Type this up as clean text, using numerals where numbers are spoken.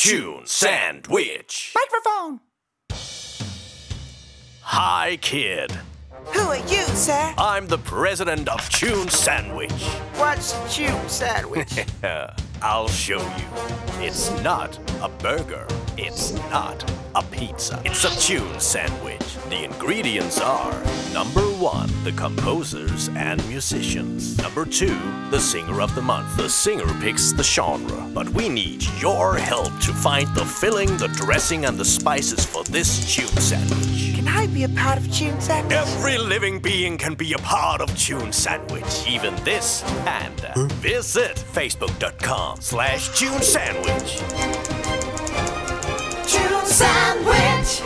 TuneSandwich. Microphone. Hi, kid. Who are you, sir? I'm the president of TuneSandwich. What's TuneSandwich? I'll show you. It's not a burger. It's not a pizza. It's a tune sandwich. The ingredients are: number one, the composers and musicians. Number two, the singer of the month. The singer picks the genre. But we need your help to find the filling, the dressing, and the spices for this tune sandwich. Can I be a part of tune sandwich? Every living being can be a part of tune sandwich. Even this panda. Visit facebook.com/TuneSandwich. Sandwich.